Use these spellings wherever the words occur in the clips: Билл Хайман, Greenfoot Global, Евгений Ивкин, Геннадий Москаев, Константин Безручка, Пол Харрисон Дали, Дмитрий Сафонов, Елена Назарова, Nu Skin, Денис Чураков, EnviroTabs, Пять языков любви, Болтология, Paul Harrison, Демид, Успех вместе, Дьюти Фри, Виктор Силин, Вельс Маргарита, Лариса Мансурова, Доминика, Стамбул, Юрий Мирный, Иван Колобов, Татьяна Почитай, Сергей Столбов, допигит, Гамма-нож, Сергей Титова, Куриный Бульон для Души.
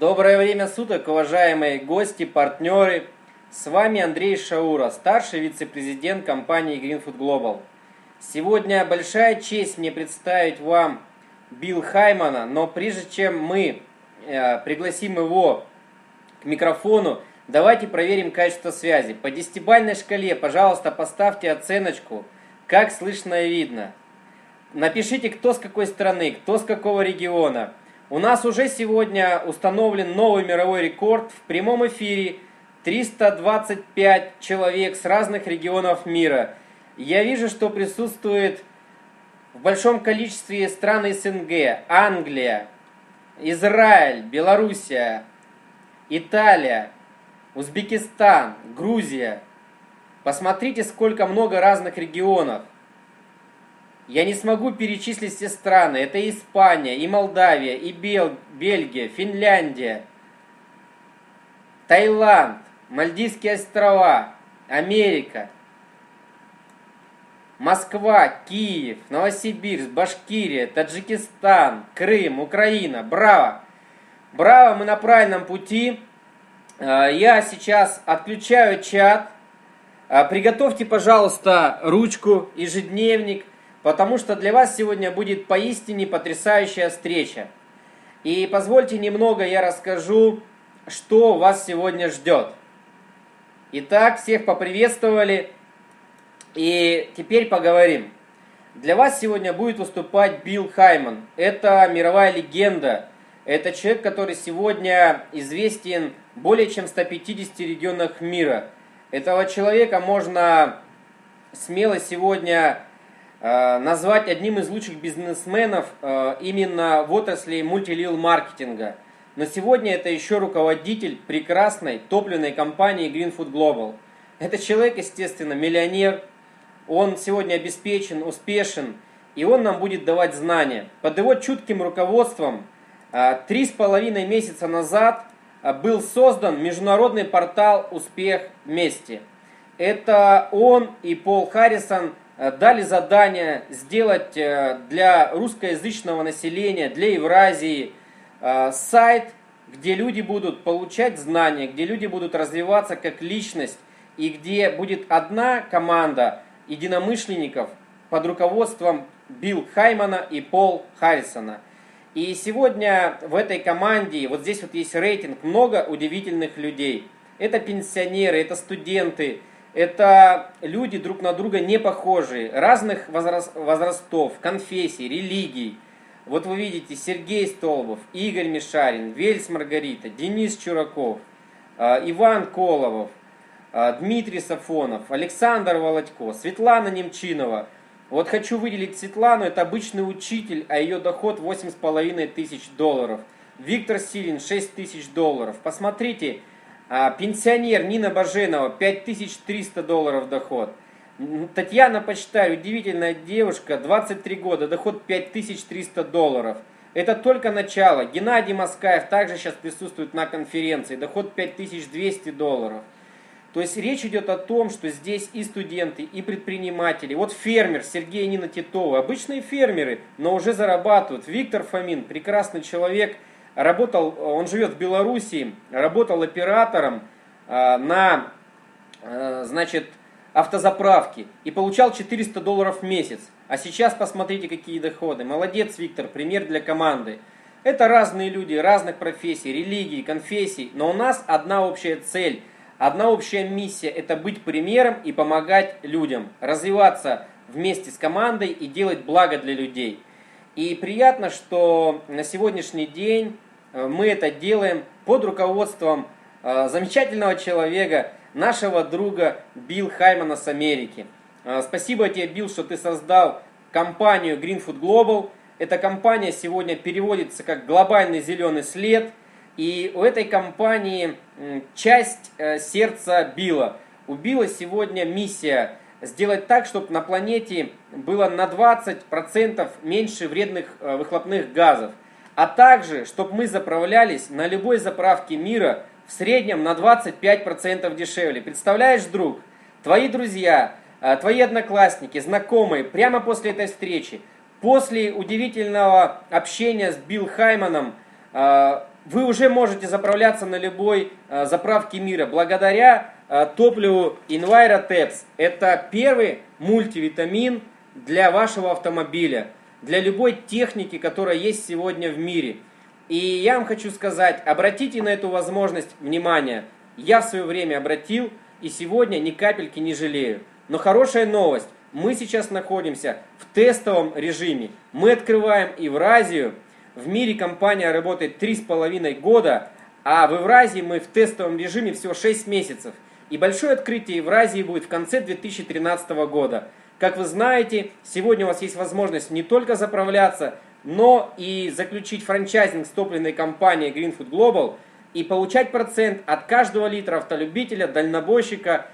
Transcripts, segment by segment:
Доброе время суток, уважаемые гости, партнеры. С вами Андрей Шауро, старший вице-президент компании Greenfoot Global. Сегодня большая честь мне представить вам Билла Хаймана, но прежде чем мы пригласим его к микрофону, давайте проверим качество связи. По десятибалльной шкале, пожалуйста, поставьте оценочку, как слышно и видно. Напишите, кто с какой страны, кто с какого региона. У нас уже сегодня установлен новый мировой рекорд в прямом эфире. 325 человек с разных регионов мира. Я вижу, что присутствует в большом количестве стран СНГ: Англия, Израиль, Белоруссия, Италия, Узбекистан, Грузия. Посмотрите, сколько много разных регионов. Я не смогу перечислить все страны. Это и Испания, и Молдавия, и Бельгия, Финляндия, Таиланд, Мальдивские острова, Америка, Москва, Киев, Новосибирск, Башкирия, Таджикистан, Крым, Украина. Браво! Браво, мы на правильном пути. Я сейчас отключаю чат. Приготовьте, пожалуйста, ручку, ежедневник, потому что для вас сегодня будет поистине потрясающая встреча. И позвольте немного я расскажу, что вас сегодня ждет. Итак, всех поприветствовали. И теперь поговорим. Для вас сегодня будет выступать Билл Хайман. Это мировая легенда. Это человек, который сегодня известен более чем в 150 регионах мира. Этого человека можно смело сегодня назвать одним из лучших бизнесменов именно в отрасли мультилевел-маркетинга. Но сегодня это еще руководитель прекрасной топливной компании Greenfoot Global. Это человек, естественно, миллионер. Он сегодня обеспечен, успешен, и он нам будет давать знания. Под его чутким руководством 3,5 месяца назад был создан международный портал «Успех вместе». Это он и Пол Харрисон дали задание сделать для русскоязычного населения, для Евразии, сайт, где люди будут получать знания, где люди будут развиваться как личность, и где будет одна команда единомышленников под руководством Билла Хаймана и Пола Харрисона. И сегодня в этой команде, вот здесь вот есть рейтинг, много удивительных людей. Это пенсионеры, это студенты, это люди друг на друга не похожие, разных возрастов, конфессий, религий. Вот вы видите Сергей Столбов, Игорь Мишарин, Вельс Маргарита, Денис Чураков, Иван Колобов, Дмитрий Сафонов, Александр Володько, Светлана Немчинова. Вот хочу выделить Светлану, это обычный учитель, а ее доход $8,5 тысяч. Виктор Силин $6 тысяч. Посмотрите, пенсионер Нина Баженова $5300 доход. Татьяна Почитай, удивительная девушка, 23 года, доход $5300. Это только начало. Геннадий Москаев также сейчас присутствует на конференции, доход $5200. То есть речь идет о том, что здесь и студенты, и предприниматели. Вот фермер Сергей и Нина Титова, обычные фермеры, но уже зарабатывают. Виктор Фомин, прекрасный человек, работал, он живет в Белоруссии, работал оператором на, значит, автозаправки и получал $400 в месяц. А сейчас посмотрите, какие доходы. Молодец, Виктор, пример для команды. Это разные люди, разных профессий, религий, конфессий, но у нас одна общая цель, одна общая миссия – это быть примером и помогать людям, развиваться вместе с командой и делать благо для людей. И приятно, что на сегодняшний день мы это делаем под руководством замечательного человека, нашего друга Билла Хаймана с Америки. Спасибо тебе, Билл, что ты создал компанию Greenfoot Global. Эта компания сегодня переводится как «Глобальный зеленый след». И у этой компании часть сердца Билла. У Билла сегодня миссия сделать так, чтобы на планете было на 20% меньше вредных выхлопных газов. А также, чтобы мы заправлялись на любой заправке мира в среднем на 25% дешевле. Представляешь, друг, твои друзья, твои одноклассники, знакомые прямо после этой встречи, после удивительного общения с Биллом Хайманом вы уже можете заправляться на любой заправке мира благодаря топливу EnviroTabs. Это первый мультивитамин для вашего автомобиля, для любой техники, которая есть сегодня в мире. И я вам хочу сказать, обратите на эту возможность внимание. Я в свое время обратил, и сегодня ни капельки не жалею. Но хорошая новость. Мы сейчас находимся в тестовом режиме. Мы открываем Евразию. В мире компания работает 3,5 года, а в Евразии мы в тестовом режиме всего 6 месяцев. И большое открытие Евразии будет в конце 2013 года. Как вы знаете, сегодня у вас есть возможность не только заправляться, но и заключить франчайзинг с топливной компанией Greenfoot Global и получать процент от каждого литра автолюбителя, дальнобойщика,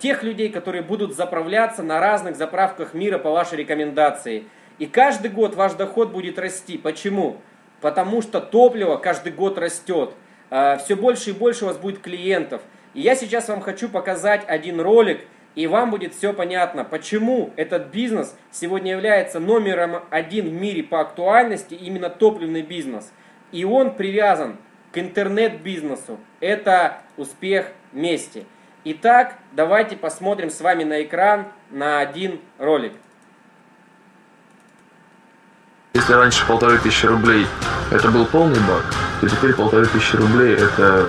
тех людей, которые будут заправляться на разных заправках мира по вашей рекомендации. И каждый год ваш доход будет расти. Почему? Потому что топливо каждый год растет. Все больше и больше у вас будет клиентов. И я сейчас вам хочу показать один ролик, и вам будет все понятно, почему этот бизнес сегодня является №1 в мире по актуальности, именно топливный бизнес. И он привязан к интернет-бизнесу. Это успех вместе. Итак, давайте посмотрим с вами на экран на один ролик. Если раньше 1500 рублей это был полный бак, то теперь 1500 рублей это,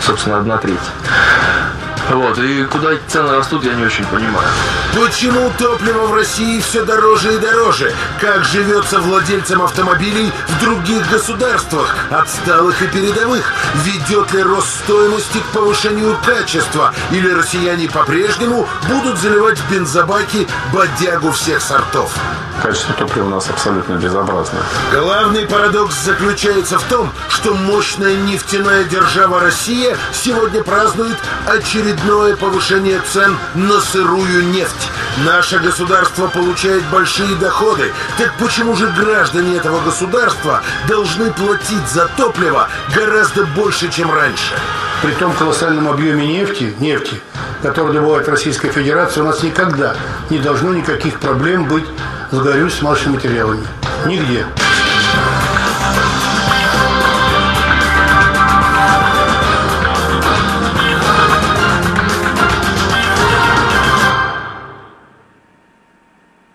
собственно, 1/3. Вот, и куда цены растут, я не очень понимаю. Почему топливо в России все дороже и дороже? Как живется владельцам автомобилей в других государствах, отсталых и передовых? Ведет ли рост стоимости к повышению качества? Или россияне по-прежнему будут заливать в бензобаки бодягу всех сортов? Качество топлива у нас абсолютно безобразное. Главный парадокс заключается в том, что мощная нефтяная держава Россия сегодня празднует очередное повышение цен на сырую нефть. Наше государство получает большие доходы. Так почему же граждане этого государства должны платить за топливо гораздо больше, чем раньше? При том колоссальном объеме нефти, который добывает Российская Федерация, у нас никогда не должно никаких проблем быть, сгорюсь, с нашими материалами. Нигде.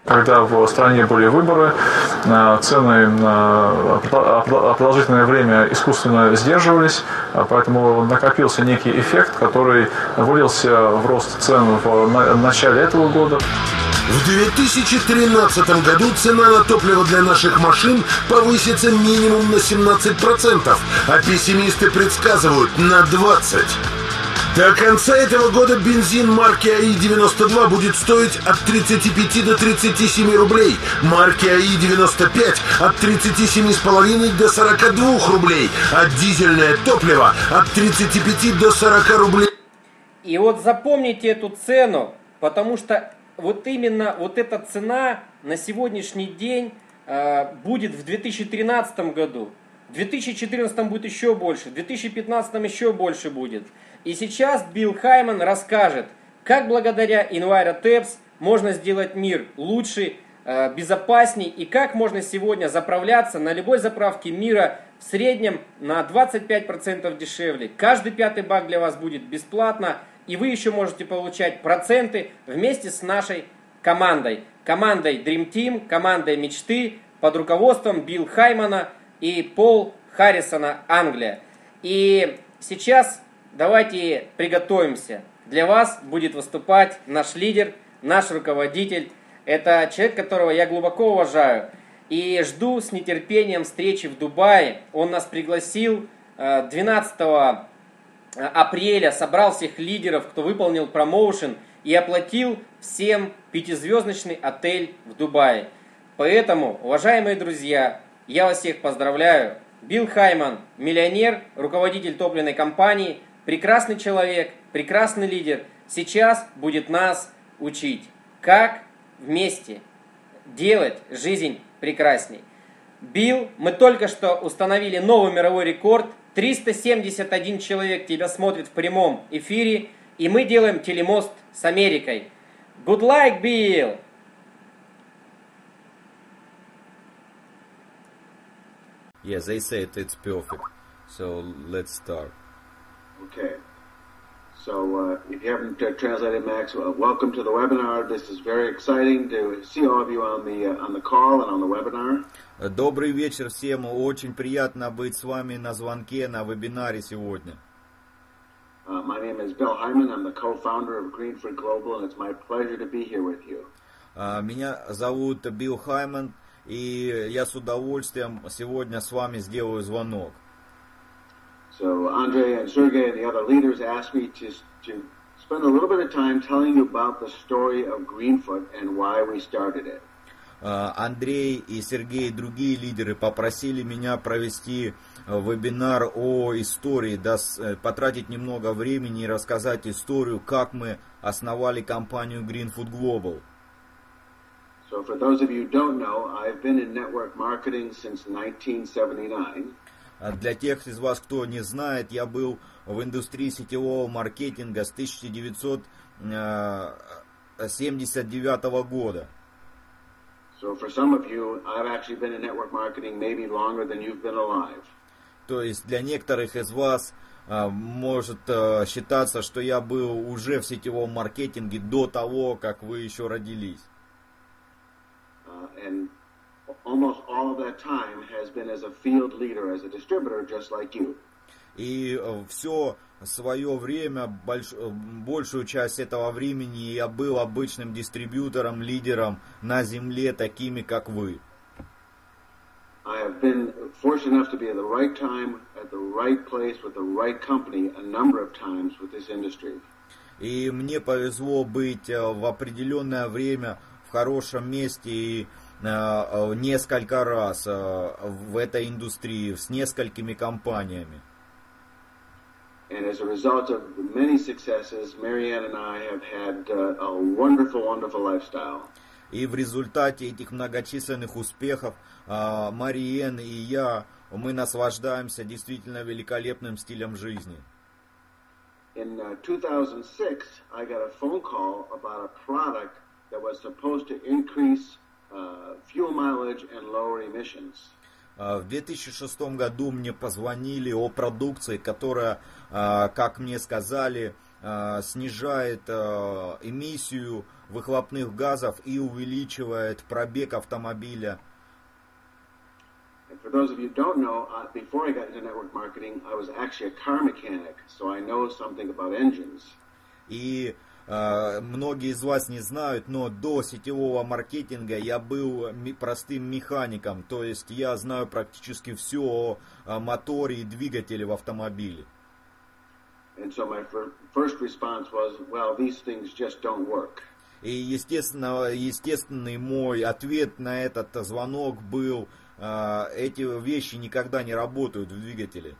Когда в стране были выборы, цены на продолжительное время искусственно сдерживались, поэтому накопился некий эффект, который вылился в рост цен в начале этого года. В 2013 году цена на топливо для наших машин повысится минимум на 17%, а пессимисты предсказывают на 20%. До конца этого года бензин марки АИ-92 будет стоить от 35 до 37 рублей, марки АИ-95 от 37,5 до 42 рублей, а дизельное топливо от 35 до 40 рублей. И вот запомните эту цену, потому что вот именно вот эта цена на сегодняшний день будет в 2013 году. В 2014 будет еще больше, в 2015 еще больше будет. И сейчас Билл Хайман расскажет, как благодаря EnviroTabs можно сделать мир лучше, безопасней, и как можно сегодня заправляться на любой заправке мира в среднем на 25% дешевле. Каждый пятый бак для вас будет бесплатно. И вы еще можете получать проценты вместе с нашей командой. Командой Dream Team, командой мечты под руководством Билла Хаймана и Пол Харрисона Англия. И сейчас давайте приготовимся. Для вас будет выступать наш лидер, наш руководитель. Это человек, которого я глубоко уважаю. И жду с нетерпением встречи в Дубае. Он нас пригласил 12 апреля, собрал всех лидеров, кто выполнил промоушен, и оплатил всем 5-звездочный отель в Дубае. Поэтому, уважаемые друзья, я вас всех поздравляю. Билл Хайман, миллионер, руководитель топливной компании, прекрасный человек, прекрасный лидер, сейчас будет нас учить, как вместе делать жизнь прекрасней. Билл, мы только что установили новый мировой рекорд. 371 человек тебя смотрит в прямом эфире, и мы делаем телемост с Америкой. Good luck, Билл! Yeah, they said it's perfect. So let's start. Okay. So if you haven't translated, Max, welcome to the webinar. This is very exciting to see all of you on the call and on the webinar. Добрый вечер всем. Очень приятно быть с вами на звонке, на вебинаре сегодня. My name is Bill Hyman. I'm the co-founder of Greenfoot Global, and it's my pleasure to be here with you. Меня зовут Билл Хайман, и я с удовольствием сегодня с вами сделаю звонок. So Andre and Sergey and the other leaders asked me to spend a little bit of time telling you about the story of Greenfoot and why we started it. Андрей и Сергей и другие лидеры попросили меня провести вебинар о истории, да, потратить немного времени и рассказать историю, как мы основали компанию Greenfoot Global. So for those of you who don't know, I've been in network marketing since 1979. Для тех из вас, кто не знает, я был в индустрии сетевого маркетинга с 1979 года. То есть для некоторых из вас может считаться, что я был уже в сетевом маркетинге до того, как вы еще родились. Almost all of that time has been as a field leader, as a distributor, just like you. И все свое время, большую часть этого времени я был обычным дистрибьютором, лидером на земле, такими как вы. I have been fortunate enough to be at the right time, at the right place, with the right company, a number of times with this industry. И мне повезло быть в определенное время в хорошем месте и несколько раз в этой индустрии с несколькими компаниями. И в результате этих многочисленных успехов Мариэн и я, мы наслаждаемся действительно великолепным стилем жизни. In 2006 I got a phone call about a product that was supposed to increase fuel mileage and lower emissions. В 2006 году мне позвонили о продукции, которая, как мне сказали, снижает эмиссию выхлопных газов и увеличивает пробег автомобиля. For those of you who don't know, before I got into network marketing, I was actually a car mechanic, so I know something about engines. И многие из вас не знают, но до сетевого маркетинга я был простым механиком, то есть я знаю практически все о моторе и двигателе в автомобиле. И естественный мой ответ на этот звонок был: эти вещи никогда не работают в двигателе.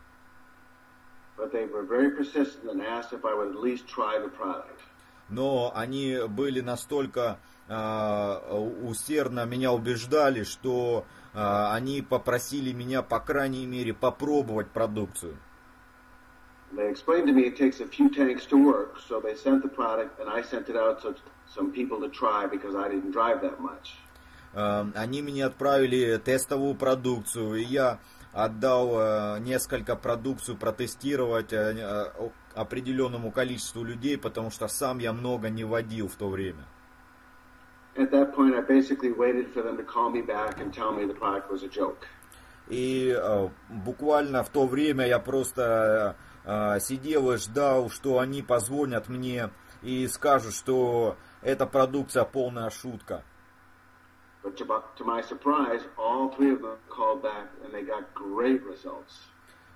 Но они были настолько усердно меня убеждали, что они попросили меня, по крайней мере, попробовать продукцию. Они меня отправили тестовую продукцию, и я отдал несколько продукцию протестировать определенному количеству людей, потому что сам я много не водил в то время. И буквально в то время я просто сидел и ждал, что они позвонят мне и скажут, что эта продукция полная шутка. But to my surprise, all three of them called back, and they got great results.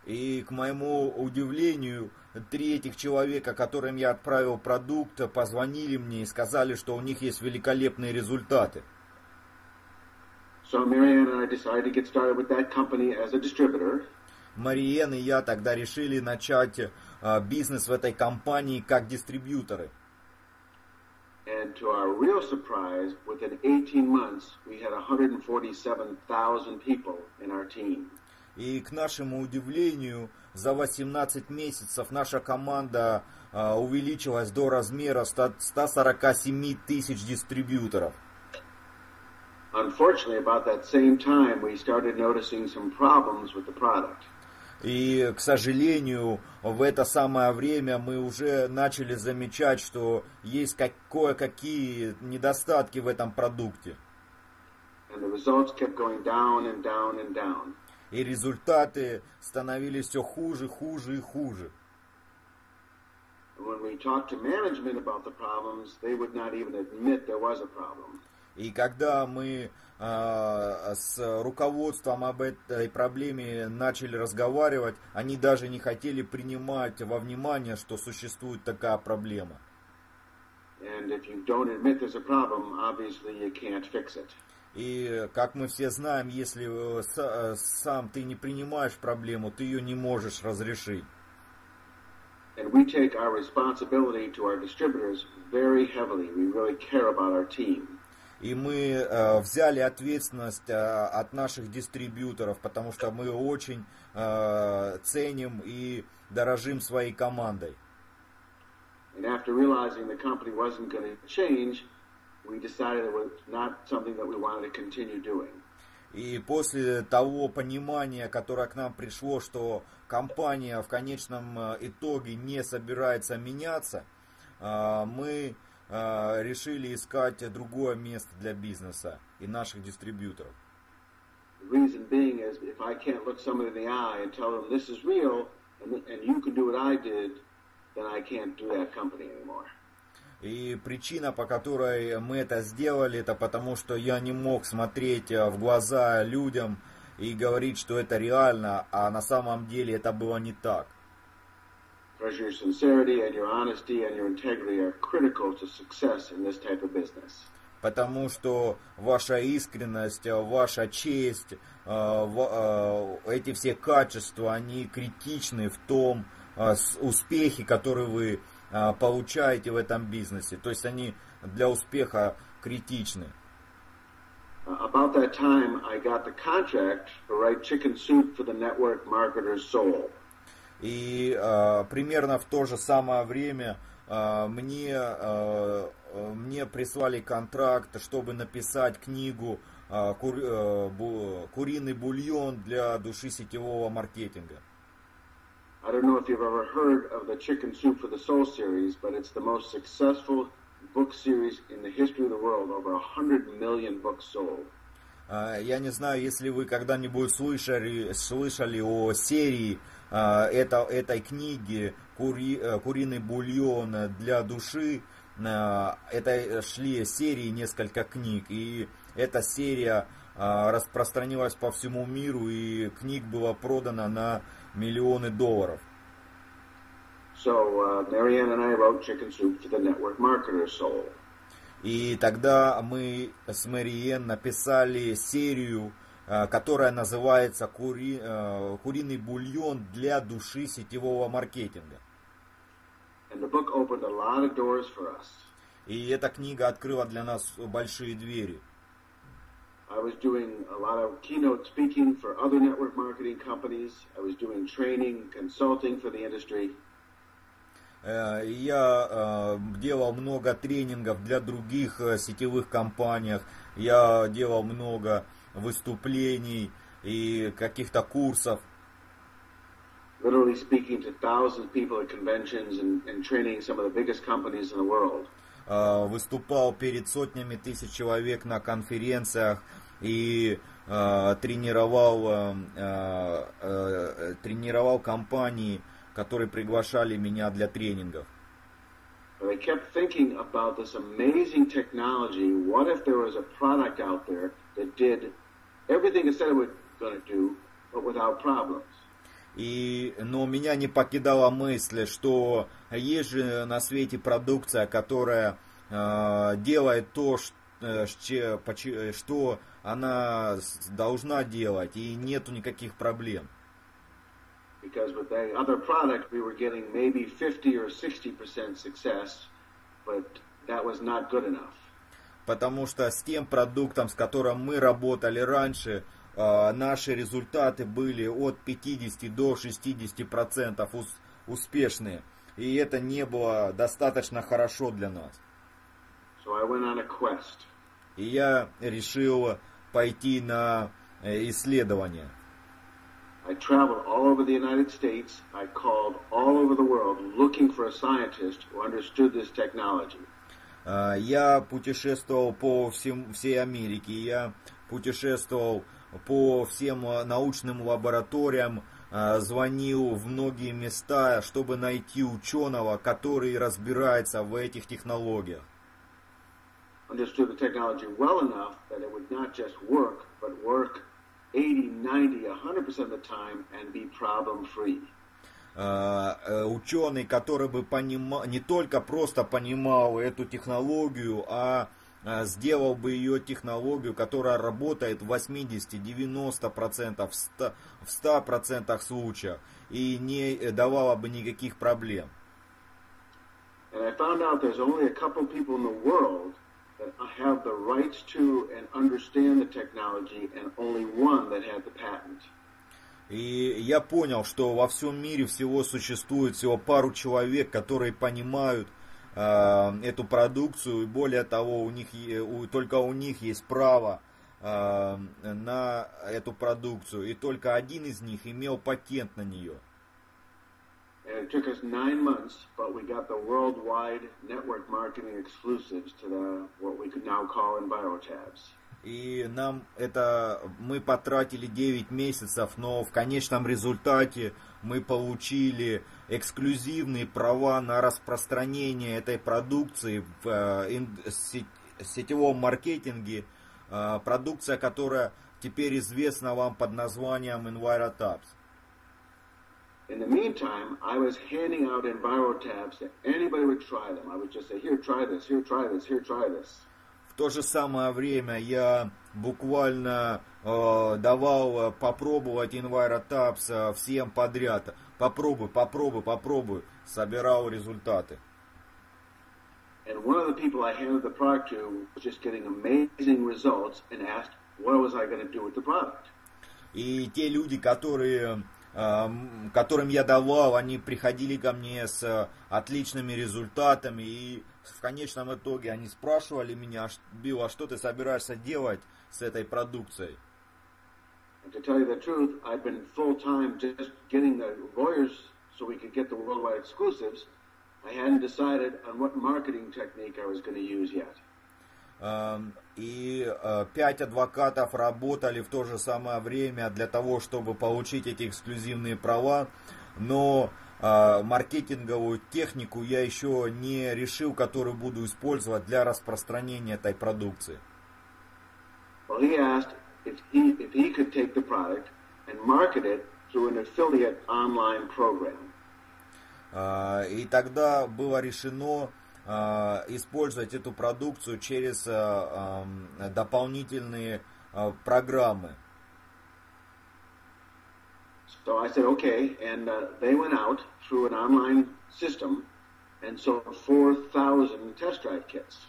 И к моему удивлению, три этих человека, которым я отправил продукт, позвонили мне и сказали, что у них есть великолепные результаты. So Marianne and I decided to get started with that company as a distributor. Мариэн и я тогда решили начать бизнес в этой компании как дистрибьюторы. And to our real surprise, within 18 months, we had 147,000 people in our team. И к нашему удивлению, за 18 месяцев наша команда увеличилась до размера 147 тысяч дистрибьюторов. Unfortunately, about that same time, we started noticing some problems with the product. И, к сожалению, в это самое время мы уже начали замечать, что есть кое-какие недостатки в этом продукте. И результаты становились все хуже, хуже и хуже. И когда мы с руководством об этой проблеме начали разговаривать, они даже не хотели принимать во внимание, что существует такая проблема. И как мы все знаем, если сам ты не принимаешь проблему, ты ее не можешь разрешить. And we take our responsibility to our distributors very heavily. We really care about our team. И мы взяли ответственность от наших дистрибьюторов, потому что мы очень ценим и дорожим своей командой. And after realizing the company wasn't going to change, we decided it was not something that we wanted to continue doing. И после того понимания, которое к нам пришло, что компания в конечном итоге не собирается меняться, мы решили искать другое место для бизнеса и наших дистрибьюторов. И причина, по которой мы это сделали, это потому, что я не мог смотреть в глаза людям и говорить, что это реально, а на самом деле это было не так. Потому что ваша искренность, ваша честь, эти все качества, они критичны в том успехе, который вы получаете в этом бизнесе. То есть они для успеха критичны. About that time I got the contract to write Chicken Soup for the Network Marketer's Soul. И примерно в то же самое время мне прислали контракт, чтобы написать книгу «Куриный бульон для души сетевого маркетинга». I don't know if you've ever heard of the Chicken Soup for the Soul series, but it's the most successful book series in the history of the world. Over 100 million books sold. Я не знаю, если вы когда-нибудь слышали о серии этой книги «Куриный бульон для души». Это шли серии, несколько книг, и эта серия распространилась по всему миру, и книг было продано на миллионы $. И тогда мы с Мэриэн написали серию, которая называется «Куриный бульон для души сетевого маркетинга». И эта книга открыла для нас большие двери. I was doing a lot of keynote speaking for other network marketing companies. I was doing training, consulting for the industry. Я делал много тренингов для других сетевых компаний. Я делал много выступлений и каких-то курсов. Literally speaking to thousands of people at conventions and training some of the biggest companies in the world. Выступал перед сотнями тысяч человек на конференциях и тренировал компании, которые приглашали меня для тренингов. I kept thinking about this amazing technology. What if there was a product out there that did everything it said it was going to do, but without problems? Но меня не покидала мысль, что есть же на свете продукция, которая делает то, что она должна делать, и нету никаких проблем. Because with the other product we were getting maybe 50 or 60% success, but that was not good enough. Потому что с тем продуктом, с которым мы работали раньше, наши результаты были от 50 до 60% успешные. И это не было достаточно хорошо для нас. И я решил пойти на исследование. I traveled all over the United States. I called all over the world looking for a scientist who understood this technology. Я путешествовал по всей Америке. Я путешествовал по всем научным лабораториям, звонил в многие места, чтобы найти ученого, который разбирается в этих технологиях. Understood the technology well enough that it would not just work, but work 80, 90, 100% of the time and be problem-free. Ученый, который бы понимал, не только просто понимал эту технологию, а сделал бы ее технологию, которая работает в 80-90%, в 100% случаев и не давала бы никаких проблем. And I found out there's only a couple people in the world that have the rights to and understand the technology, and only one that had the patent. И я понял, что во всем мире существует всего пару человек, которые понимают эту продукцию, и более того, только у них есть право на эту продукцию, и только один из них имел патент на нее. And it took us 9 months, but we got the worldwide network marketing exclusives to what we could now call EnviroTabs. И мы потратили 9 месяцев, но в конечном результате мы получили эксклюзивные права на распространение этой продукции в сетевом маркетинге. Продукция, которая теперь известна вам под названием EnviroTabs. In the meantime, I was handing out EnviroTabs to anybody who would try them. I would just say, here, try this, here, try this, here, try this. В то же самое время я буквально давал попробовать EnviroTabs всем подряд. Попробуй, попробуй, попробуй. Собирал результаты. And one of the people I handed the product to was just getting amazing results and asked, what was I going to do with the product? И те люди, которым я давал, они приходили ко мне с отличными результатами, и в конечном итоге они спрашивали меня: Билл, а что ты собираешься делать с этой продукцией? И 5 адвокатов работали в то же самое время для того, чтобы получить эти эксклюзивные права, но маркетинговую технику я еще не решил, которую буду использовать для распространения этой продукции. И тогда было решено использовать эту продукцию через дополнительные программы. So I said okay, and they went out through an online system and sold 4,000 test drive kits.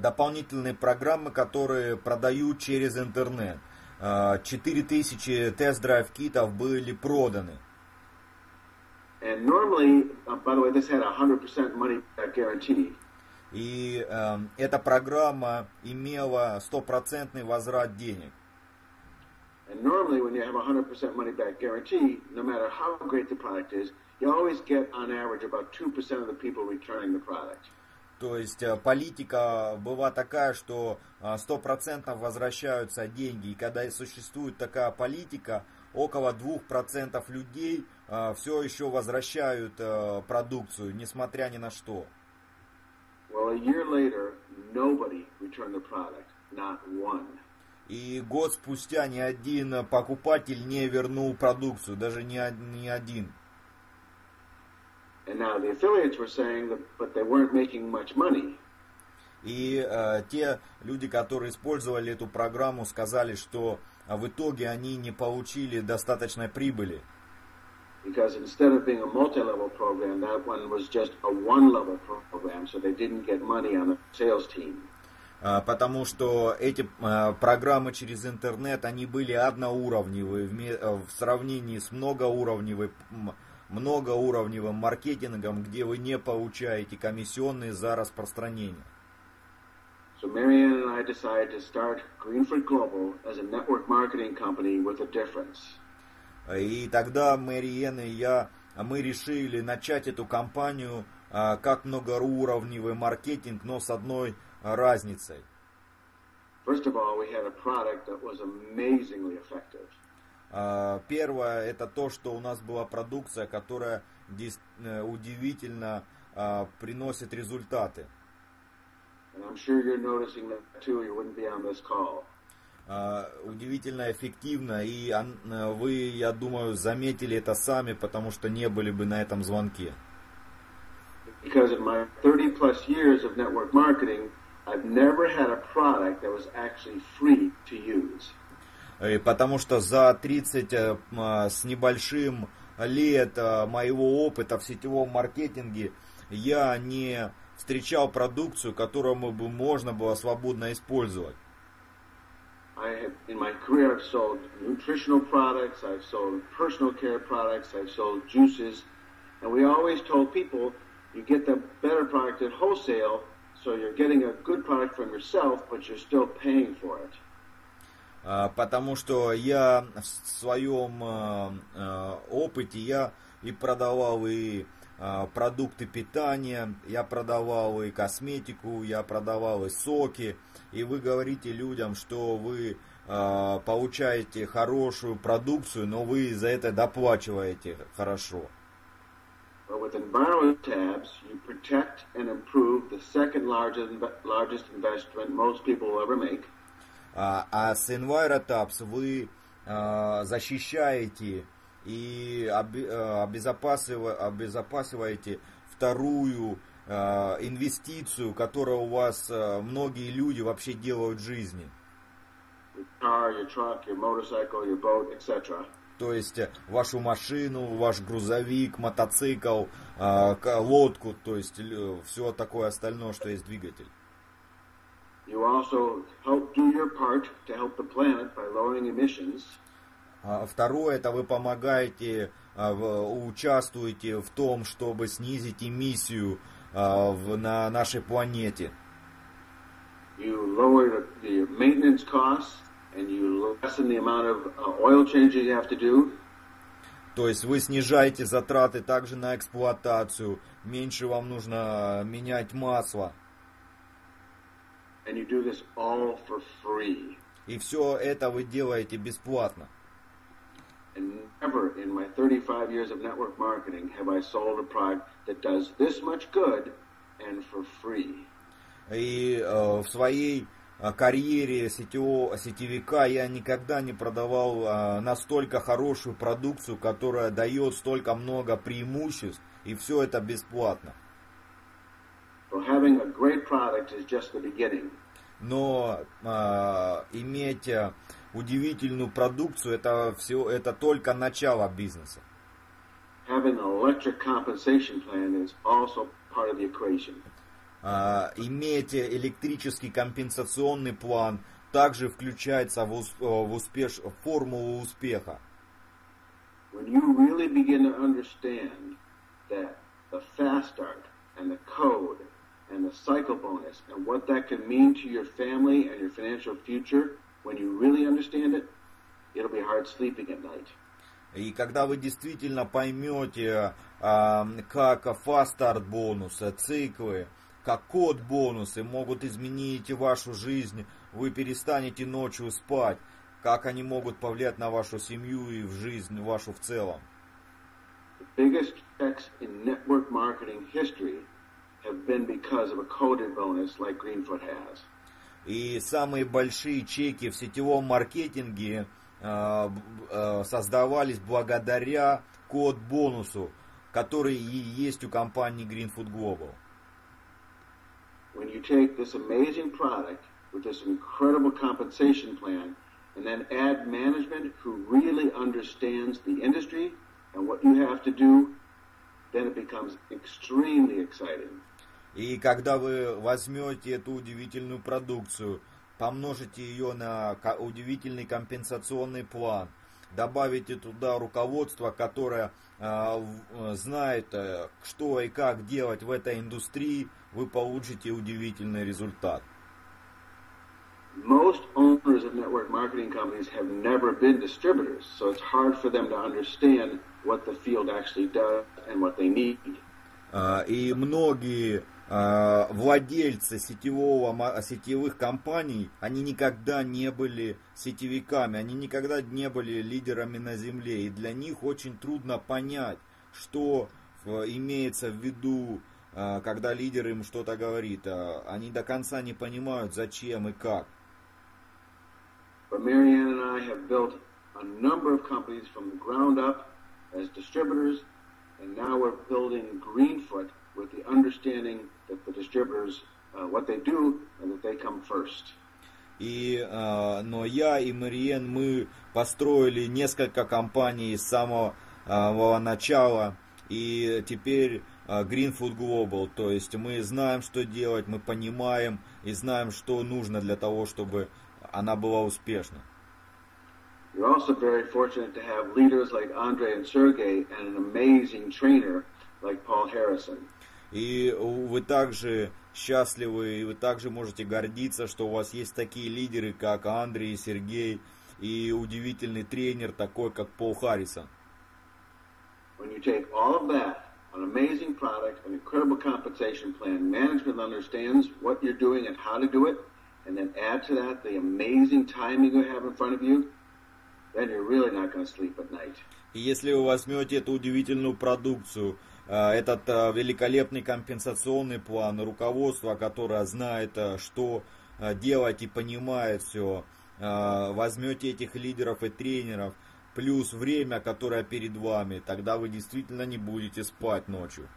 Дополнительные программы, которые продают через интернет. 4000 тест-драйв-китов были проданы. And normally, by the way, this had a 100% money back guarantee. И эта программа имела 100% возврат денег. And normally, when you have a 100% money back guarantee, no matter how great the product is, you always get on average about 2% of the people returning the product. То есть политика была такая, что 100% возвращаются деньги, и когда существует такая политика, около 2% людей все еще возвращают продукцию, несмотря ни на что. Well, a year later, nobody returned the product, not one. И год спустя ни один покупатель не вернул продукцию, даже ни один. And now the affiliates were saying that, but they weren't making much money. И те люди, которые использовали эту программу, сказали, что в итоге они не получили достаточной прибыли. Because instead of being a multi-level program, that one was just a one-level program, so they didn't get money on the sales team. Потому что эти программы через интернет, они были одноуровневые в сравнении с многоуровневым маркетингом, где вы не получаете комиссионные за распространение. So Marianne and I decided to start Greenfoot Global as a network marketing company with a difference. И тогда Мэриэн и я, мы решили начать эту компанию как многоуровневый маркетинг, но с одной разницей. First of all, we had a product that was amazingly effective. Первое, это то, что у нас была продукция, которая удивительно приносит результаты. Удивительно эффективно, и вы, я думаю, заметили это сами, потому что не были бы на этом звонке. Because in my 30-plus years of network marketing, I've never had a product that was actually free to use. Потому что за 30 с небольшим лет моего опыта в сетевом маркетинге я не встречал продукцию, которую можно было свободно использовать. Потому что я в своем опыте я и продавал и продукты питания, я продавал и косметику, я продавал и соки. И вы говорите людям, что вы получаете хорошую продукцию, но вы за это доплачиваете хорошо. But with EnviroTabs, you protect and improve the second largest investment most people will ever make. А с EnviroTabs вы защищаете и обезопасиваете вторую инвестицию, которую у вас многие люди вообще делают в жизни. Your car, your truck, your motorcycle, your boat, etc. То есть вашу машину, ваш грузовик, мотоцикл, лодку, то есть все такое остальное, что есть двигатель. Второе, это вы помогаете, участвуете в том, чтобы снизить эмиссию на нашей планете. You lower the maintenance costs. То есть вы снижаете затраты также на эксплуатацию, меньше вам нужно менять масло. И все это вы делаете бесплатно. И в своей карьере сетевика я никогда не продавал настолько хорошую продукцию, которая дает столько много преимуществ, и все это бесплатно. Но иметь удивительную продукцию, это все, это только начало бизнеса. Иметь электрический компенсационный план также включается в формулу успеха. И когда вы действительно поймете, как Fast Start бонусы, циклы, как код бонусы могут изменить вашу жизнь, вы перестанете ночью спать, как они могут повлиять на вашу семью и в жизнь вашу в целом. И самые большие чеки в сетевом маркетинге создавались благодаря код-бонусу, который и есть у компании Greenfoot Global. When you take this amazing product with this incredible compensation plan and then add management who really understands the industry and what you have to do, then it becomes extremely exciting. И когда вы возьмете эту удивительную продукцию, помножите ее на удивительный компенсационный план, добавите туда руководство, которое знает, что и как делать в этой индустрии, вы получите удивительный результат. most owners of network marketing companies have never been distributors, so it's hard for them to understand what the field actually does and what they need. И многие владельцы сетевых компаний, они никогда не были сетевиками, они никогда не были лидерами на земле, и для них очень трудно понять, что имеется в виду, когда лидер им что-то говорит. Они до конца не понимают, зачем и как. Но я и Мариен, мы построили несколько компаний с самого начала, и теперь Greenfoot Global, то есть мы знаем, что делать, мы понимаем и знаем, что нужно для того, чтобы она была успешна. You're also very fortunate to have leaders like Andre and Sergey and an amazing trainer like Paul Harrison. И вы также счастливы, и вы также можете гордиться, что у вас есть такие лидеры, как Андрей и Сергей, и удивительный тренер такой, как Пол Харрисон. When you take all of that, an amazing product, an incredible compensation plan, management understands what you're doing and how to do it, and then add to that the amazing timing you have in front of you, then you're really not going to sleep at night. Если вы возьмете эту удивительную продукцию, этот великолепный компенсационный план, руководство, которое знает, что делать и понимает все, возьмете этих лидеров и тренеров, плюс время, которое перед вами, тогда вы действительно не будете спать ночью.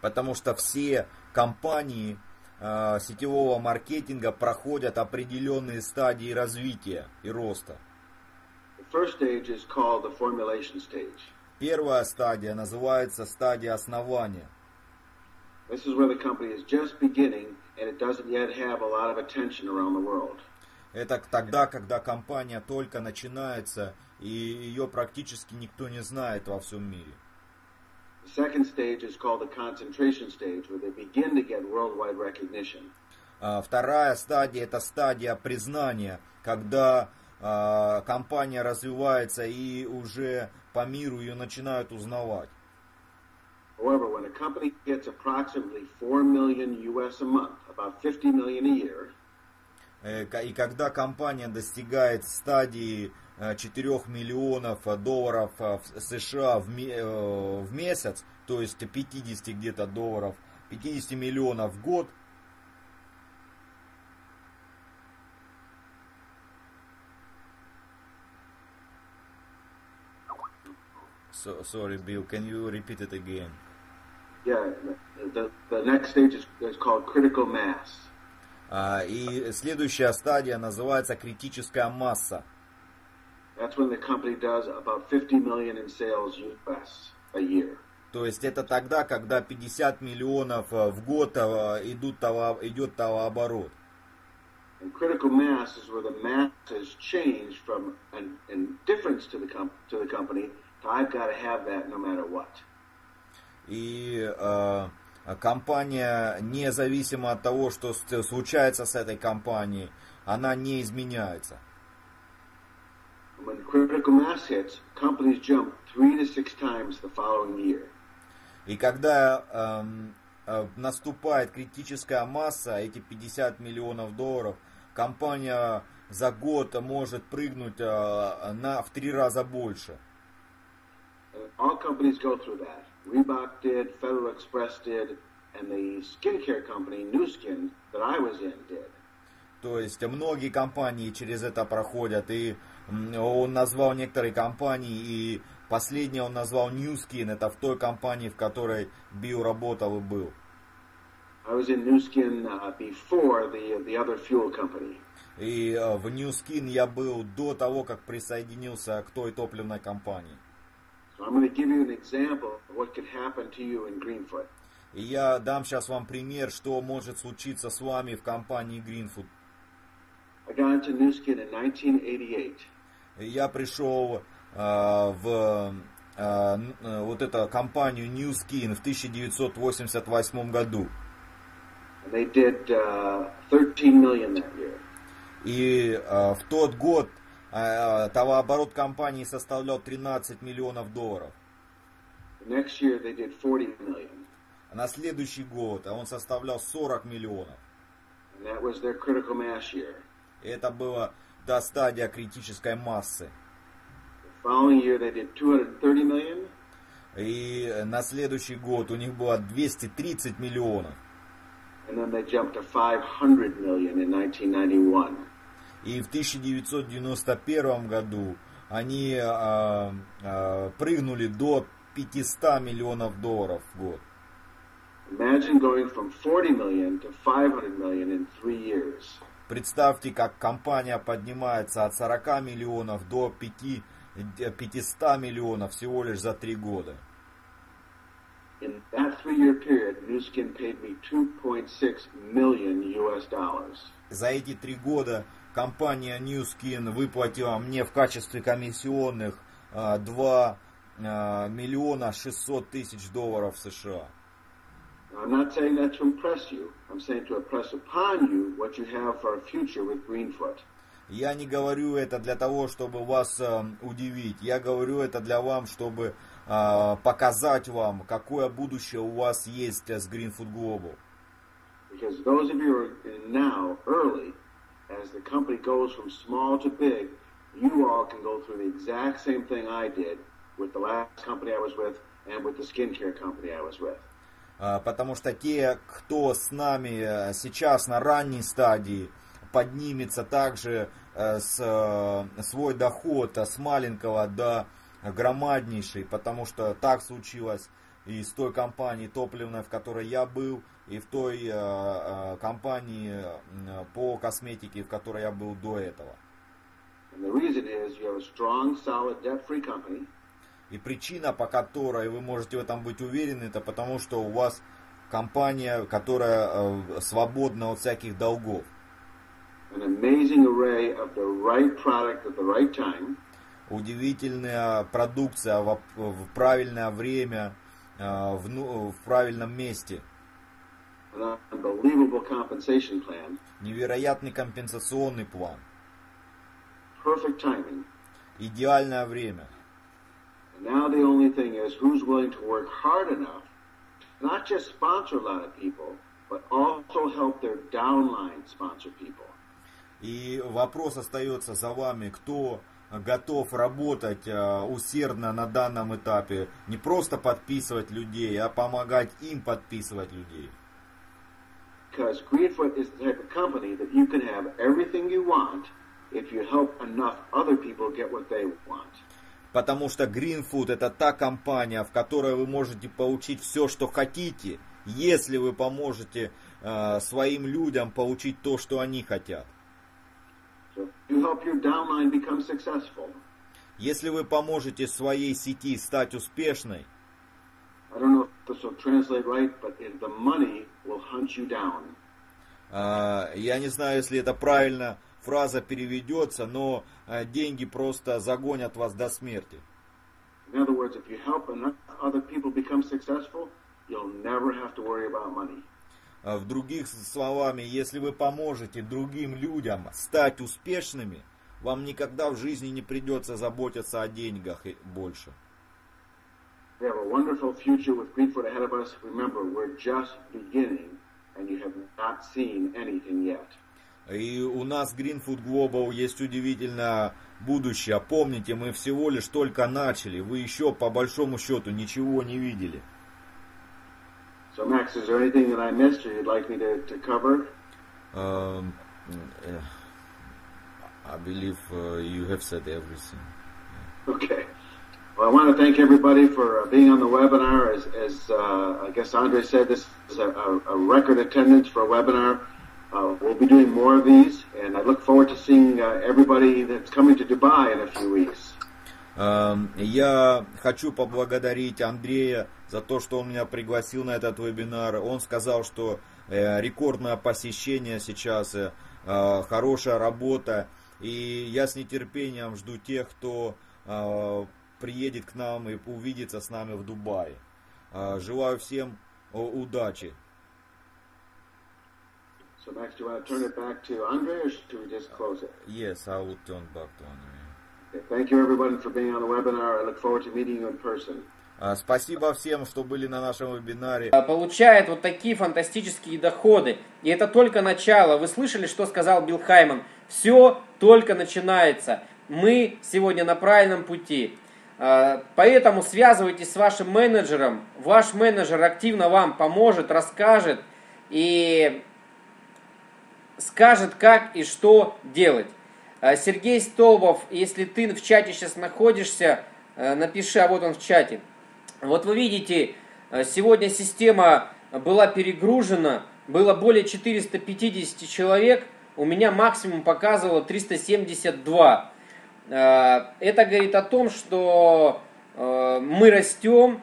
Потому что все компании сетевого маркетинга проходят определенные стадии развития и роста. Первая стадия называется стадия основания. This is where the company is just beginning and it doesn't yet have a lot of attention around the world. Это тогда, когда компания только начинается и ее практически никто не знает во всем мире. The second stage is called the concentration stage, where they begin to get worldwide recognition. Вторая стадия — это стадия признания, когда компания развивается и уже по миру ее начинают узнавать. However, when a company gets approximately $4 million US a month, about $50 million a year, и когда компания достигает стадии $4 миллионов США в месяц, то есть $50 где-то, 50 миллионов в год, So, sorry, Bill, can you repeat it again? Yeah, the next stage is called critical mass. И следующая стадия называется критическая масса. That's when the company does about $50 million in sales US a year. То есть это тогда, когда 50 миллионов в год идет товарооборот. And critical mass is where the mass has changed from an indifference to the company. I've got to have that no matter what. И компания, независимо от того, что случается с этой компанией, она не изменяется. When critical mass hits, companies jump 3 to 6 times the following year. И когда наступает критическая масса, эти 50 миллионов долларов, компания за год может прыгнуть в 3 раза больше. All companies go through that. Reebok did, Federal Express did, and the skincare company Nu Skin that I was in did. То есть многие компании через это проходят, и он назвал некоторые компании, и последнее он назвал Nu Skin, это в той компании, в которой Билл работал и был. I was in Nu Skin before the other fuel company. И в Nu Skin я был до того, как присоединился к той топливной компании. I'm going to give you an example of what could happen to you in Greenfoot. И я дам сейчас вам пример, что может случиться с вами в компании Greenfoot. I got into Nu Skin in 1988. Я пришел в вот эту компанию Nu Skin в 1988 году. They did, 13 million that year. И в тот год товарооборот компании составлял $13 миллионов. Next year they did 40 million. На следующий год он составлял 40 миллионов. And that was their critical mass year. Это была та стадия критической массы. The following year they did 230 million. И на следующий год у них было 230 миллионов. And then they jumped to 500 million in 1991. И в 1991 году они прыгнули до $500 миллионов в год. Imagine going from 40 million to 500 million in 3 years. Представьте, как компания поднимается от 40 миллионов до 500 миллионов всего лишь за 3 года. In that 3-year period, Nu Skin paid me $2.6 million. За эти 3 года компания Nu Skin выплатила мне в качестве комиссионных $2 600 000 США. I'm not saying that to impress you. I'm saying to impress upon you what you have for a future with Greenfoot. Я не говорю это для того, чтобы вас удивить. Я говорю это для вас, чтобы показать вам, какое будущее у вас есть с Greenfoot Global. Because those of you who are now early, as the company goes from small to big, you all can go through the exact same thing I did with the last company I was with and with the skincare company I was with. Потому что те, кто с нами сейчас на ранней стадии, поднимется также свой доход с маленького до громаднейшей, потому что так случилось и с той компанией топливной, в которой я был, и в той компании по косметике, в которой я был до этого. И причина, по которой вы можете в этом быть уверены, это потому, что у вас компания, которая свободна от всяких долгов. Удивительная продукция в правильное время, в правильном месте. Невероятный компенсационный план. Идеальное время. Now the only thing is who's willing to work hard enough, not just sponsor a lot of people, but also help their downline sponsor people. И вопрос остается за вами, кто готов работать усердно на данном этапе, не просто подписывать людей, а помогать им подписывать людей. Because Greenfoot is the type of company that you can have everything you want if you help enough other people get what they want. Потому что Greenfoot это та компания, в которой вы можете получить все, что хотите, если вы поможете своим людям получить то, что они хотят. So you help your downline become successful. Если вы поможете своей сети стать успешной, я не знаю, если это правильно фраза переведется, но деньги просто загонят вас до смерти. В других словами, если вы поможете другим людям стать успешными, вам никогда в жизни не придется заботиться о деньгах больше. И у нас Greenfoot Global есть удивительное будущее. Помните, мы всего лишь только начали. Вы еще по большому счету ничего не видели. So, Max, is there anything that I missed or you'd like me to cover? I believe you have said everything. Okay. Well, I want to thank everybody for being on the webinar. As I guess Andre said, this is a record attendance for a webinar. We'll be doing more of these, and I look forward to seeing everybody that's coming to Dubai in a few weeks. Я хочу поблагодарить Андрея за то, что он меня пригласил на этот вебинар. Он сказал, что рекордное посещение сейчас, хорошая работа, и я с нетерпением жду тех, кто приедет к нам и увидится с нами в Дубае. Желаю всем удачи. So Max, do you want to turn it back to Andre, or should we just close it? Yes, I will turn back to Andre. Okay, thank you everyone for being on the webinar. I look forward to meeting you in person. Спасибо всем, что были на нашем вебинаре. Получает вот такие фантастические доходы. И это только начало. Вы слышали, что сказал Билл Хайман? Все только начинается. Мы сегодня на правильном пути. Поэтому связывайтесь с вашим менеджером. Ваш менеджер активно вам поможет, расскажет и скажет, как и что делать. Сергей Столбов, если ты в чате сейчас находишься, напиши, а вот он в чате. Вот вы видите, сегодня система была перегружена, было более 450 человек, у меня максимум показывало 372. Это говорит о том, что мы растем,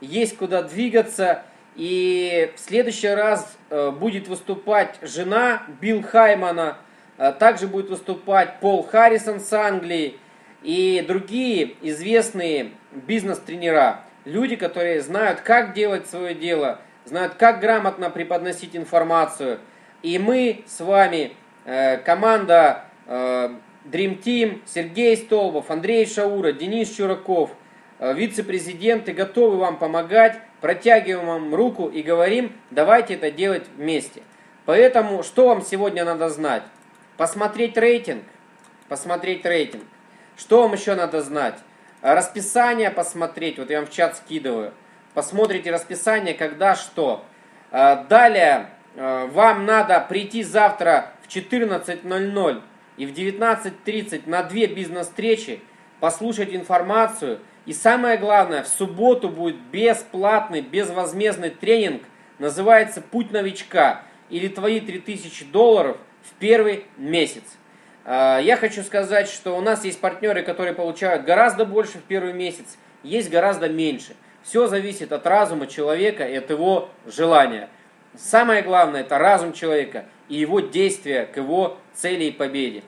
есть куда двигаться, и в следующий раз будет выступать жена Билла Хаймана, также будет выступать Пол Харрисон с Англии и другие известные бизнес-тренера. Люди, которые знают, как делать свое дело, знают, как грамотно преподносить информацию. И мы с вами, команда Dream Team, Сергей Столбов, Андрей Шауро, Денис Чураков, вице-президенты, готовы вам помогать, протягиваем вам руку и говорим, давайте это делать вместе. Поэтому, что вам сегодня надо знать? Посмотреть рейтинг, Что вам еще надо знать? Расписание посмотреть, вот я вам в чат скидываю. Посмотрите расписание, когда что. Далее, вам надо прийти завтра в 14:00 и в 19:30 на 2 бизнес-встречи, послушать информацию. И самое главное, в субботу будет бесплатный, безвозмездный тренинг, называется «Путь новичка» или «Твои $3000 в первый месяц». Я хочу сказать, что у нас есть партнеры, которые получают гораздо больше в первый месяц, есть гораздо меньше. Все зависит от разума человека и от его желания. Самое главное – это разум человека и его действия к его цели и победе.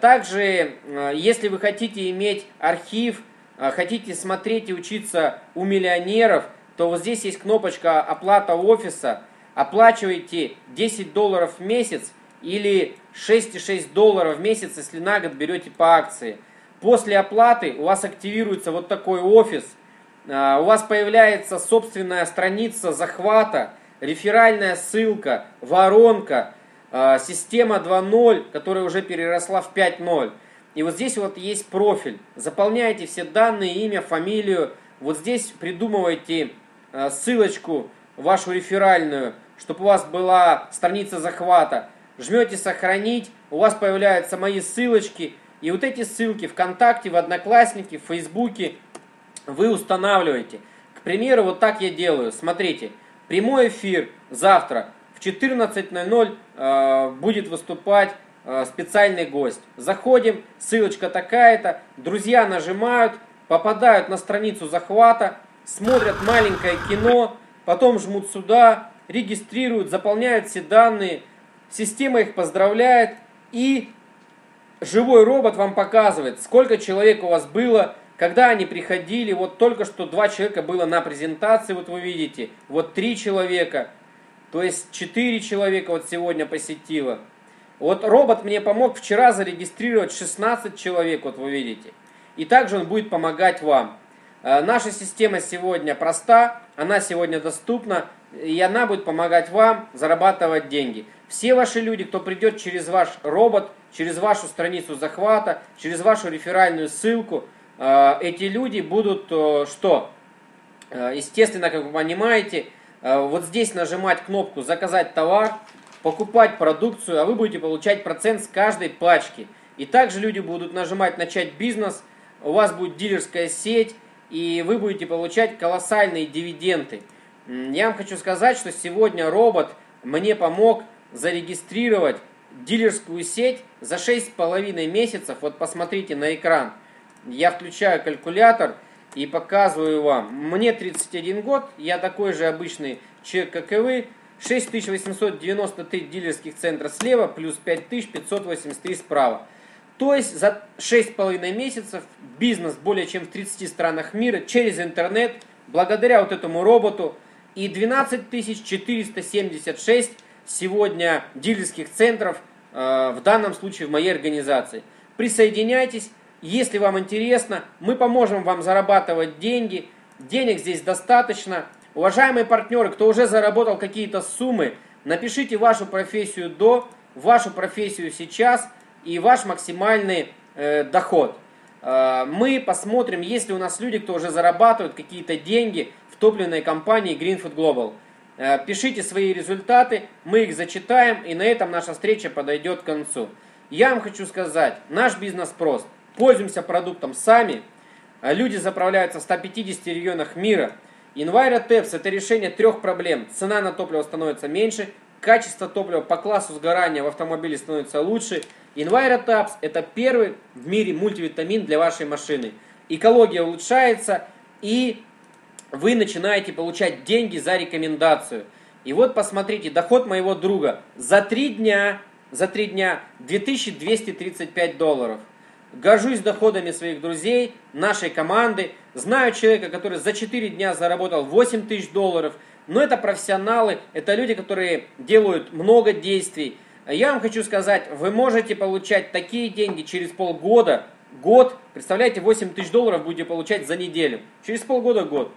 Также, если вы хотите иметь архив, хотите смотреть и учиться у миллионеров, то вот здесь есть кнопочка «Оплата офиса». Оплачивайте $10 в месяц или $6,6 в месяц, если на год берете по акции. После оплаты у вас активируется вот такой офис, у вас появляется собственная страница захвата, реферальная ссылка, воронка, система 2.0, которая уже переросла в 5.0. И вот здесь вот есть профиль. Заполняете все данные, имя, фамилию. Вот здесь придумываете ссылочку вашу реферальную, чтобы у вас была страница захвата. Жмете «Сохранить», у вас появляются мои ссылочки. И вот эти ссылки ВКонтакте, в Одноклассники, в Фейсбуке вы устанавливаете. К примеру, вот так я делаю. Смотрите, прямой эфир завтра в 14:00 будет выступать специальный гость. Заходим, ссылочка такая-то, друзья нажимают, попадают на страницу захвата, смотрят маленькое кино, потом жмут сюда, регистрируют, заполняют все данные. Система их поздравляет, и живой робот вам показывает, сколько человек у вас было, когда они приходили. Вот только что 2 человека было на презентации, вот вы видите, вот 3 человека, то есть 4 человека вот сегодня посетило. Вот робот мне помог вчера зарегистрировать 16 человек, вот вы видите. И также он будет помогать вам. Наша система сегодня проста, она сегодня доступна, и она будет помогать вам зарабатывать деньги. Все ваши люди, кто придет через ваш робот, через вашу страницу захвата, через вашу реферальную ссылку, эти люди будут что? Естественно, как вы понимаете, вот здесь нажимать кнопку «Заказать товар», покупать продукцию, а вы будете получать процент с каждой пачки. И также люди будут нажимать «Начать бизнес», у вас будет дилерская сеть, и вы будете получать колоссальные дивиденды. Я вам хочу сказать, что сегодня робот мне помог зарегистрировать дилерскую сеть за 6,5 месяцев. Вот посмотрите на экран. Я включаю калькулятор и показываю вам. Мне 31 год, я такой же обычный человек, как и вы. 6893 дилерских центра слева, плюс 5583 справа. То есть за 6,5 месяцев бизнес более чем в 30 странах мира через интернет, благодаря вот этому роботу, и 12 476 сегодня дилерских центров, в данном случае в моей организации. Присоединяйтесь, если вам интересно, мы поможем вам зарабатывать деньги, денег здесь достаточно. Уважаемые партнеры, кто уже заработал какие-то суммы, напишите вашу профессию до, вашу профессию сейчас и ваш максимальный доход. Мы посмотрим, есть ли у нас люди, кто уже зарабатывает какие-то деньги в топливной компании Greenfoot Global. Пишите свои результаты, мы их зачитаем, и на этом наша встреча подойдет к концу. Я вам хочу сказать, наш бизнес прост. Пользуемся продуктом сами, люди заправляются в 150 регионах мира. EnviroTabs – это решение трех проблем. Цена на топливо становится меньше, качество топлива по классу сгорания в автомобиле становится лучше. EnviroTabs – это первый в мире мультивитамин для вашей машины. Экология улучшается, и вы начинаете получать деньги за рекомендацию. И вот посмотрите, доход моего друга за 3 дня $2235. Горжусь доходами своих друзей, нашей команды. Знаю человека, который за 4 дня заработал $8000. Но это профессионалы, это люди, которые делают много действий. Я вам хочу сказать, вы можете получать такие деньги через полгода, год. Представляете, $8000 будете получать за неделю. Через полгода, год.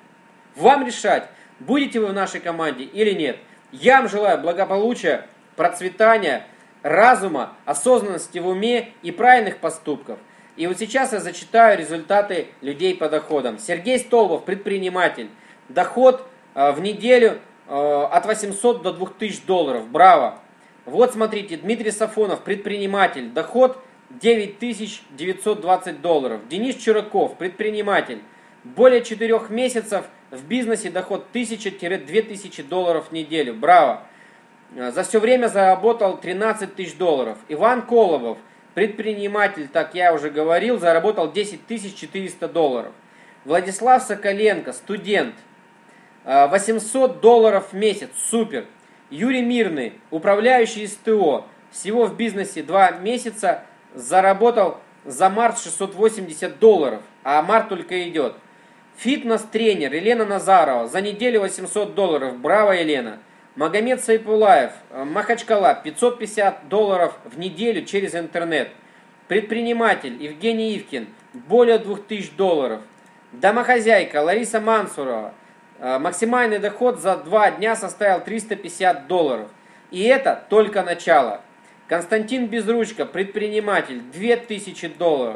Вам решать, будете вы в нашей команде или нет. Я вам желаю благополучия, процветания, разума, осознанности в уме и правильных поступков. И вот сейчас я зачитаю результаты людей по доходам. Сергей Столбов, предприниматель. Доход в неделю от $800 до $2000. Браво! Вот смотрите, Дмитрий Сафонов, предприниматель. Доход $9920. Денис Чураков, предприниматель. Более 4 месяцев в бизнесе, доход $1000–2000 в неделю. Браво! За все время заработал $13000. Иван Колобов, предприниматель, так я уже говорил, заработал $10400. Владислав Соколенко, студент, $800 в месяц, супер. Юрий Мирный, управляющий СТО, всего в бизнесе 2 месяца, заработал за март $680, а март только идет. Фитнес-тренер Елена Назарова, за неделю $800, браво, Елена. Магомед Сайпулаев, Махачкала, $550 в неделю через интернет. Предприниматель Евгений Ивкин, более $2000. Домохозяйка Лариса Мансурова, максимальный доход за 2 дня составил $350. И это только начало. Константин Безручка, предприниматель, $2000. То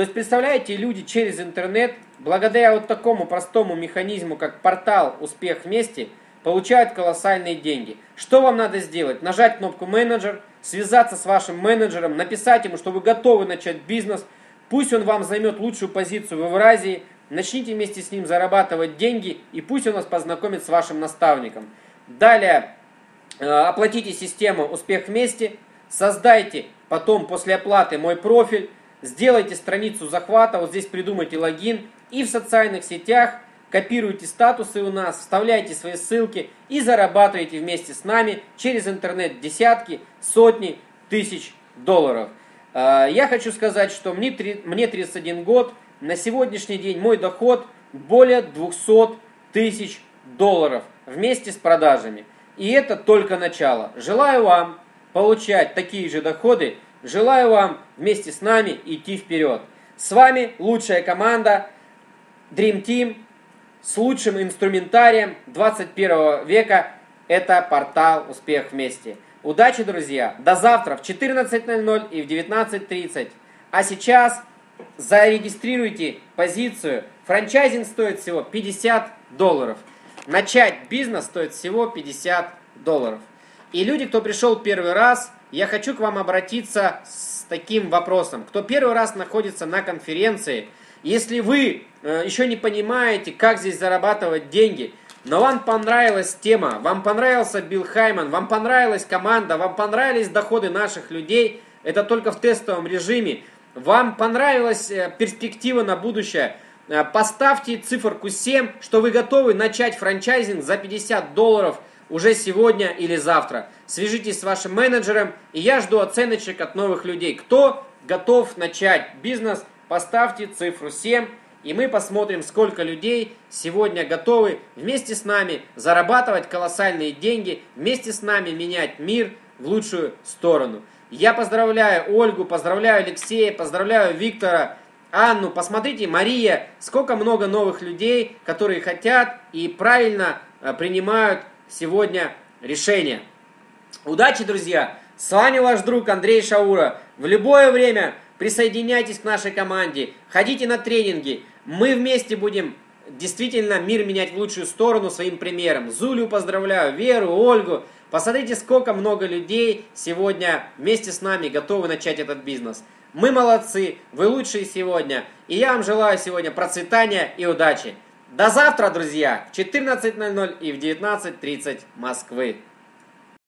есть, представляете, люди через интернет, благодаря вот такому простому механизму, как портал «Успех вместе», получают колоссальные деньги. Что вам надо сделать? Нажать кнопку «Менеджер», связаться с вашим менеджером, написать ему, что вы готовы начать бизнес. Пусть он вам займет лучшую позицию в Евразии. Начните вместе с ним зарабатывать деньги, и пусть он вас познакомит с вашим наставником. Далее, оплатите систему «Успех вместе», создайте потом после оплаты мой профиль, сделайте страницу захвата, вот здесь придумайте логин, и в социальных сетях копируйте статусы у нас, вставляйте свои ссылки и зарабатывайте вместе с нами через интернет десятки, сотни, тысяч долларов. Я хочу сказать, что мне 31 год, на сегодняшний день мой доход более $200 000 вместе с продажами. И это только начало. Желаю вам получать такие же доходы, желаю вам вместе с нами идти вперед. С вами лучшая команда Dream Team с лучшим инструментарием 21 века. Это портал «Успех вместе». Удачи, друзья! До завтра в 14:00 и в 19:30. А сейчас зарегистрируйте позицию. Франчайзинг стоит всего $50. Начать бизнес стоит всего $50. И люди, кто пришел первый раз, я хочу к вам обратиться с таким вопросом. Кто первый раз находится на конференции, если вы еще не понимаете, как здесь зарабатывать деньги, но вам понравилась тема, вам понравился Билл Хайман, вам понравилась команда, вам понравились доходы наших людей, это только в тестовом режиме, вам понравилась перспектива на будущее, поставьте циферку 7, что вы готовы начать франчайзинг за $50 уже сегодня или завтра. Свяжитесь с вашим менеджером, и я жду оценочек от новых людей. Кто готов начать бизнес, поставьте цифру 7, и мы посмотрим, сколько людей сегодня готовы вместе с нами зарабатывать колоссальные деньги, вместе с нами менять мир в лучшую сторону. Я поздравляю Ольгу, поздравляю Алексея, поздравляю Виктора, Анну. Посмотрите, Мария, сколько много новых людей, которые хотят и правильно принимают сегодня решения. Удачи, друзья! С вами ваш друг Андрей Шауро. В любое время присоединяйтесь к нашей команде, ходите на тренинги. Мы вместе будем действительно мир менять в лучшую сторону своим примером. Зулю поздравляю, Веру, Ольгу. Посмотрите, сколько много людей сегодня вместе с нами готовы начать этот бизнес. Мы молодцы, вы лучшие сегодня. И я вам желаю сегодня процветания и удачи. До завтра, друзья, в 14:00 и в 19:30 Москвы.